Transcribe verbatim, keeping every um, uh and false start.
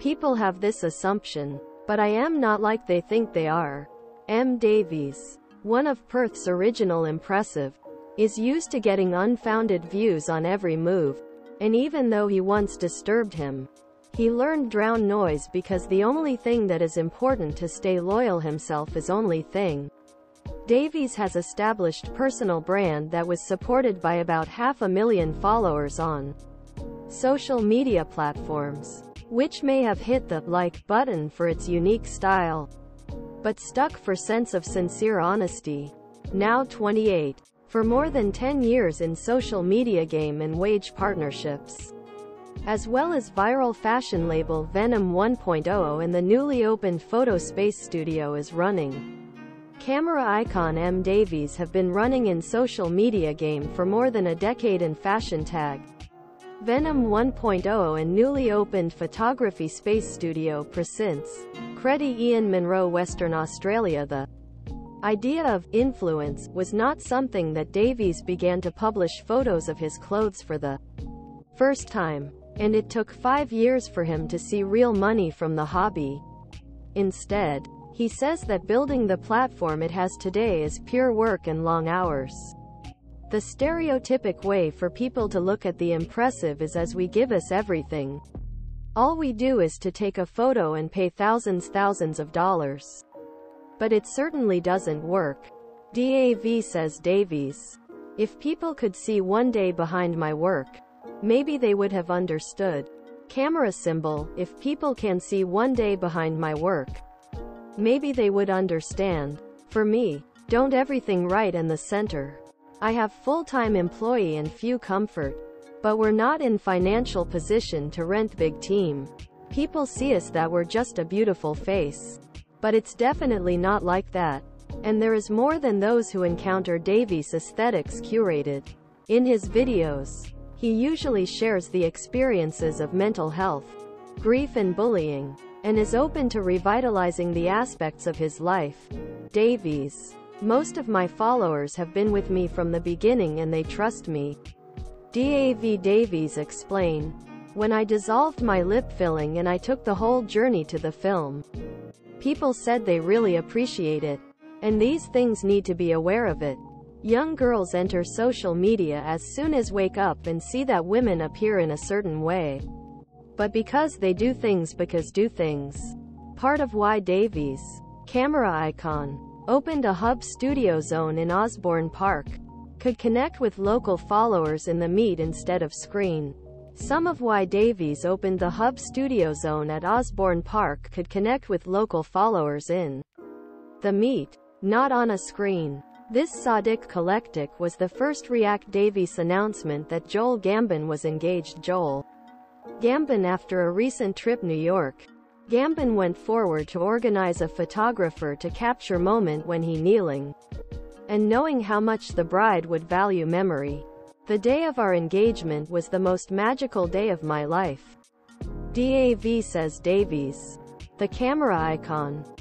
People have this assumption, but I am not like they think they are. Em Davies, one of Perth's original impressive, is used to getting unfounded views on every move, and even though he once disturbed him, he learned drown noise because the only thing that is important to stay loyal himself is only thing. Davies has established personal brand that was supported by about half a million followers on social media platforms, which may have hit the like button for its unique style, but stuck for sense of sincere honesty. Now twenty-eight, for more than ten years in social media game and wage partnerships, as well as viral fashion label Venem one point oh and the newly opened photo space studio is running. Camera icon Em Davies have been running in social media game for more than a decade in fashion tag. Venem one point oh and newly opened photography space studio presents. Credit Ian Monro, Western Australia. The idea of influence was not something that Davies began to publish photos of his clothes for the first time, and it took five years for him to see real money from the hobby. Instead, he says that building the platform it has today is pure work and long hours. The stereotypic way for people to look at the impressive is as we give us everything. All we do is to take a photo and pay thousands thousands of dollars. But it certainly doesn't work. Dav says Davies. If people could see one day behind my work, maybe they would have understood. Camera symbol, if people can see one day behind my work, maybe they would understand. For me, don't everything right in the center. I have full-time employee and few comfort, but we're not in financial position to rent big team. People see us that we're just a beautiful face, but it's definitely not like that. And there is more than those who encounter Davies' aesthetics curated. In his videos, he usually shares the experiences of mental health, grief and bullying, and is open to revitalizing the aspects of his life. Davies. Most of my followers have been with me from the beginning and they trust me. Dav Davies explain. When I dissolved my lip filling and I took the whole journey to the film, people said they really appreciate it. And these things need to be aware of it. Young girls enter social media as soon as wake up and see that women appear in a certain way. But because they do things because do things. Part of why Davies, camera icon, opened a hub studio zone in Osborne Park, could connect with local followers in the meet instead of screen. Some of why Davies opened the hub studio zone at Osborne Park could connect with local followers in the meet, not on a screen. This Sadiq Collectic was the first React Davies announcement that Joel Gambin was engaged. Joel Gambin, after a recent trip New York, Gambin went forward to organize a photographer to capture moment when he kneeling. And knowing how much the bride would value memory. The day of our engagement was the most magical day of my life. Dav says Davies. The camera icon.